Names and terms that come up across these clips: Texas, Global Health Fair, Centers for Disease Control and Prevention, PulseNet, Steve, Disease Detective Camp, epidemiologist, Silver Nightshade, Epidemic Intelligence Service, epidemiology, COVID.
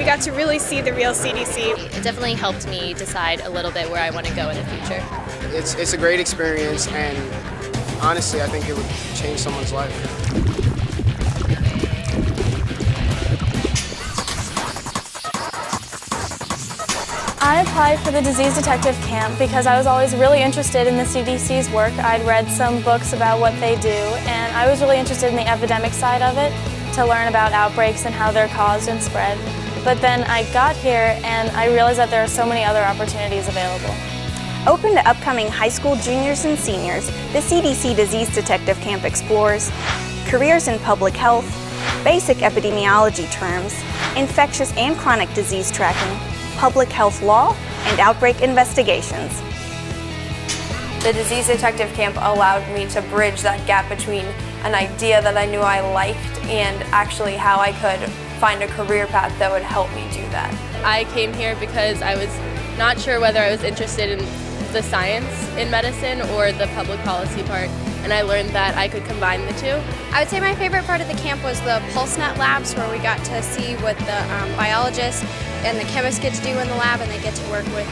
we got to really see the real CDC. It definitely helped me decide a little bit where I want to go in the future. It's a great experience, and honestly, I think it would change someone's life. I applied for the Disease Detective Camp because I was always really interested in the CDC's work. I'd read some books about what they do, and I was really interested in the epidemic side of it, to learn about outbreaks and how they're caused and spread. But then I got here and I realized that there are so many other opportunities available. Open to upcoming high school juniors and seniors, the CDC Disease Detective Camp explores careers in public health, basic epidemiology terms, infectious and chronic disease tracking, public health law, and outbreak investigations. The Disease Detective Camp allowed me to bridge that gap between an idea that I knew I liked and actually how I could find a career path that would help me do that. I came here because I was not sure whether I was interested in the science in medicine or the public policy part, and I learned that I could combine the two. I would say my favorite part of the camp was the PulseNet labs, where we got to see what the biologists and the chemists get to do in the lab, and they get to work with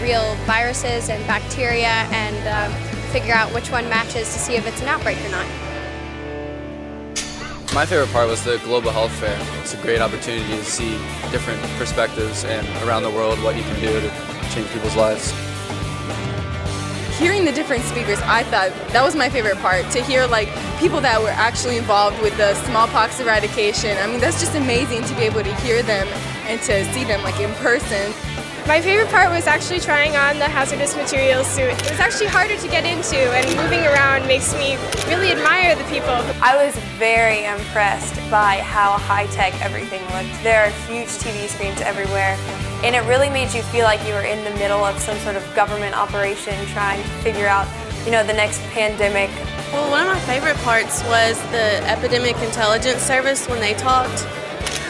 real viruses and bacteria and figure out which one matches to see if it's an outbreak or not. My favorite part was the Global Health Fair. It's a great opportunity to see different perspectives and around the world what you can do to change people's lives. Hearing the different speakers, I thought that was my favorite part, to hear like people that were actually involved with the smallpox eradication. I mean, that's just amazing to be able to hear them and to see them like in person. My favorite part was actually trying on the hazardous materials suit. It was actually harder to get into, and moving around makes me really admire the people. I was very impressed by how high-tech everything looked. There are huge TV screens everywhere, and it really made you feel like you were in the middle of some sort of government operation trying to figure out, you know, the next pandemic. Well, one of my favorite parts was the Epidemic Intelligence Service. When they talked,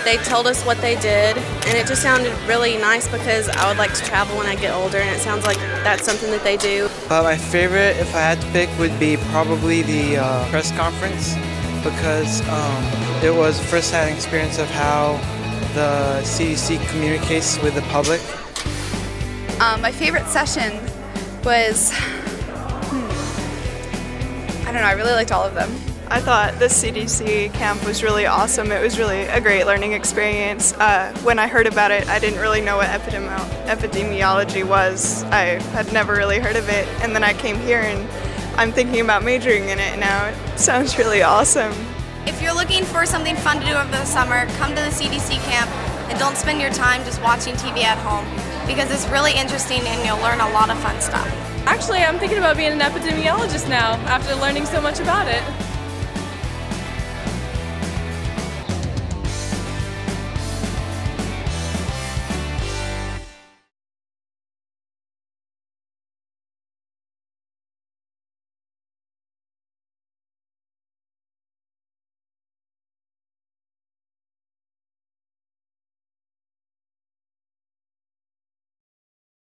they told us what they did, and it just sounded really nice because I would like to travel when I get older, and it sounds like that's something that they do. My favorite, if I had to pick, would be probably the press conference, because it was a first-hand experience of how the CDC communicates with the public. My favorite session was, I don't know, I really liked all of them. I thought the CDC camp was really awesome. It was really a great learning experience. When I heard about it, I didn't really know what epidemiology was. I had never really heard of it, and then I came here and I'm thinking about majoring in it now. It sounds really awesome. If you're looking for something fun to do over the summer, come to the CDC camp and don't spend your time just watching TV at home, because it's really interesting and you'll learn a lot of fun stuff. Actually, I'm thinking about being an epidemiologist now after learning so much about it.